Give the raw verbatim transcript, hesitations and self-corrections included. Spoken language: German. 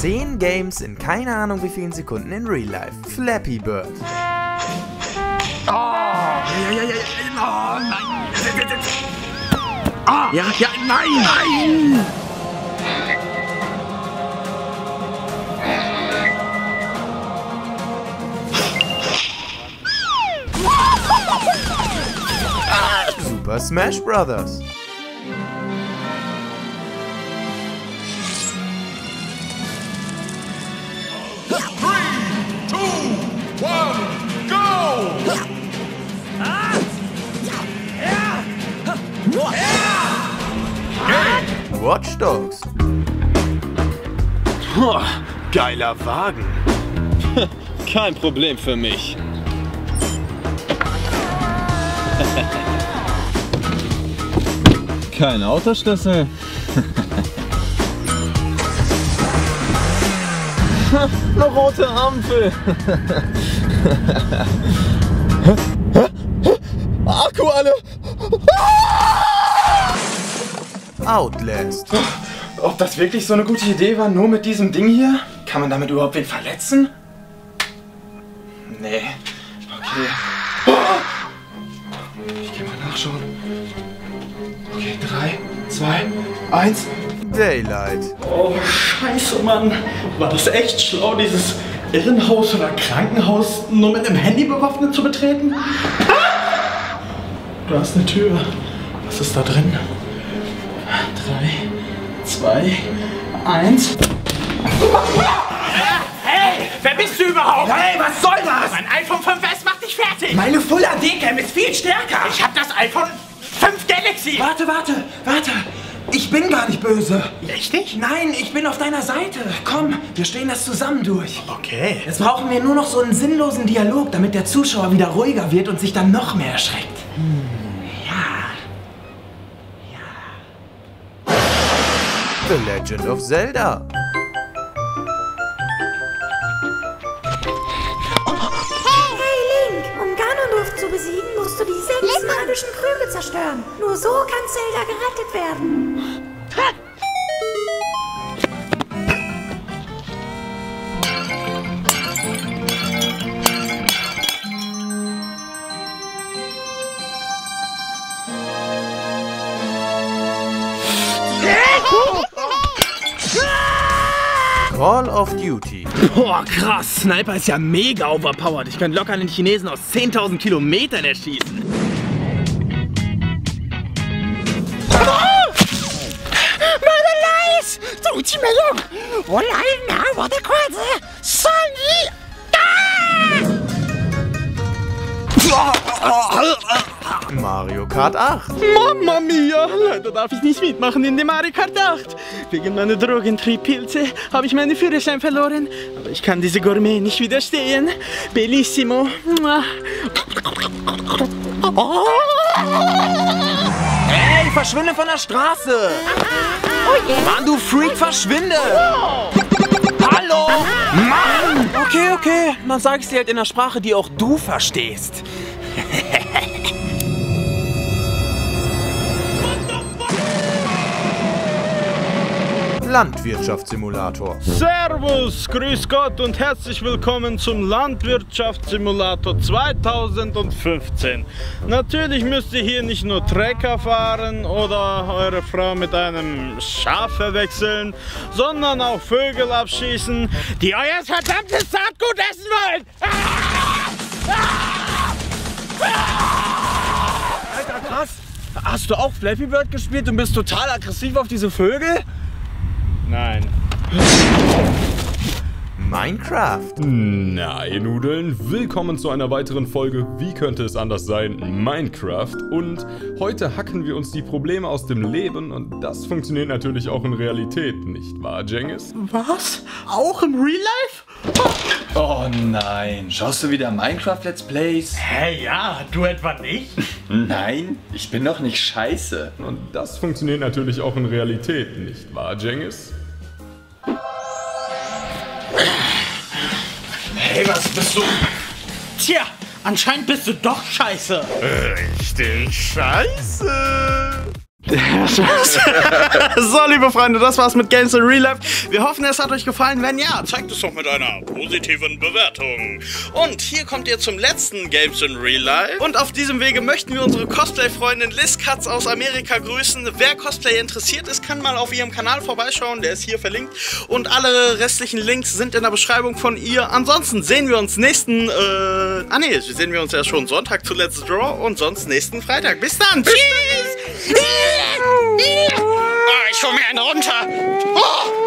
zehn Games in keine Ahnung wie vielen Sekunden in Real Life. Flappy Bird. Oh, ja, ja, ja, oh, nein. Ah, ja, ja, nein, nein. Super Smash Brothers. Watch Dogs. Boah, geiler Wagen. Kein Problem für mich. Kein Autoschlüssel. Eine rote Ampel. Akku alle. Outlast. Ob das wirklich so eine gute Idee war, nur mit diesem Ding hier? Kann man damit überhaupt wen verletzen? Nee. Okay. Oh! Ich geh mal nachschauen. Okay, drei, zwei, eins. Daylight. Oh, scheiße, Mann. War das echt schlau, dieses Irrenhaus oder Krankenhaus nur mit einem Handy bewaffnet zu betreten? Ah! Da ist eine Tür. Was ist da drin? drei, zwei, eins. Hey, wer bist du überhaupt? Hey, was soll das? Mein iPhone fünf S macht dich fertig. Meine Full H D Cam ist viel stärker. Ich hab das iPhone fünf Galaxy. Warte, warte, warte. Ich bin gar nicht böse. Richtig? Nein, ich bin auf deiner Seite. Komm, wir stehen das zusammen durch. Okay. Jetzt brauchen wir nur noch so einen sinnlosen Dialog, damit der Zuschauer wieder ruhiger wird und sich dann noch mehr erschreckt. Hm. The Legend of Zelda. Hey, hey Link, um Ganondorf zu besiegen, musst du die sechs magischen Krüge zerstören. Nur so kann Zelda gerettet werden. Call of Duty. Boah, krass. Sniper ist ja mega overpowered. Ich könnte locker einen Chinesen aus zehntausend Kilometern erschießen. Oh! Murder lies! Zutschmeidung! Wohl allen nah, wo der Kurze! Sonny! Mario Kart acht. Mama mia! Leider darf ich nicht mitmachen in dem Mario Kart acht. Wegen meiner Drogentriebpilze habe ich meinen Führerschein verloren. Aber ich kann diese Gourmet nicht widerstehen. Bellissimo. Hey, verschwinde von der Straße! Oh yeah. Mann, du Freak, verschwinde! Oh. Hallo! Mann! Okay, okay. Dann sag ich's dir halt in der Sprache, die auch du verstehst. Landwirtschaftssimulator. Servus, grüß Gott und herzlich willkommen zum Landwirtschaftssimulator zweitausendfünfzehn. Natürlich müsst ihr hier nicht nur Trecker fahren oder eure Frau mit einem Schaf verwechseln, sondern auch Vögel abschießen, die euer verdammtes Saatgut essen wollen. Alter, krass. Hast du auch Flappy Bird gespielt und bist total aggressiv auf diese Vögel? Nein. Minecraft. Nein, Nudeln. Willkommen zu einer weiteren Folge Wie könnte es anders sein? Minecraft. Und heute hacken wir uns die Probleme aus dem Leben und das funktioniert natürlich auch in Realität, nicht wahr, Cengiz? Was? Auch im Real Life? Oh nein. Schaust du wieder Minecraft Let's Plays? Hä, ja. Du etwa nicht? Nein, ich bin doch nicht scheiße. Und das funktioniert natürlich auch in Realität, nicht wahr, Cengiz? Hey, was bist du? Tja, anscheinend bist du doch scheiße. Richtig scheiße. So, liebe Freunde, das war's mit Games in Real Life. Wir hoffen, es hat euch gefallen. Wenn ja, zeigt es doch mit einer positiven Bewertung. Und hier kommt ihr zum letzten Games in Real Life. Und auf diesem Wege möchten wir unsere Cosplay-Freundin Liz Katz aus Amerika grüßen. Wer Cosplay interessiert ist, kann mal auf ihrem Kanal vorbeischauen. Der ist hier verlinkt. Und alle restlichen Links sind in der Beschreibung von ihr. Ansonsten sehen wir uns nächsten... Äh, ah ne, sehen wir uns ja schon Sonntag zu Let's Draw. Und sonst nächsten Freitag. Bis dann. Tschüss. Oh, ich hol mir einen runter. Oh.